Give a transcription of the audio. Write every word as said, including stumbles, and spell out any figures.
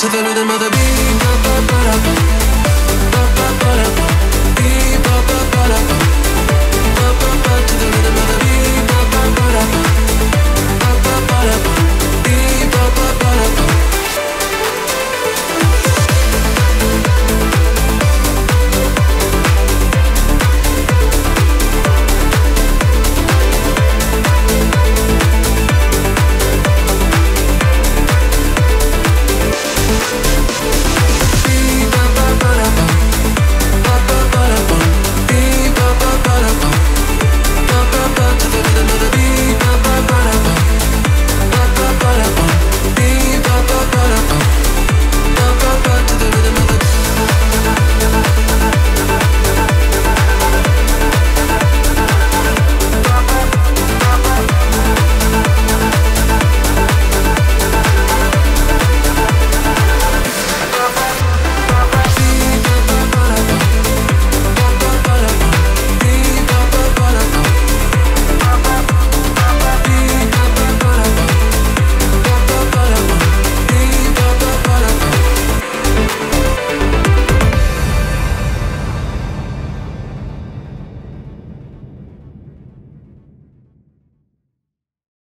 to the rhythm of the beat.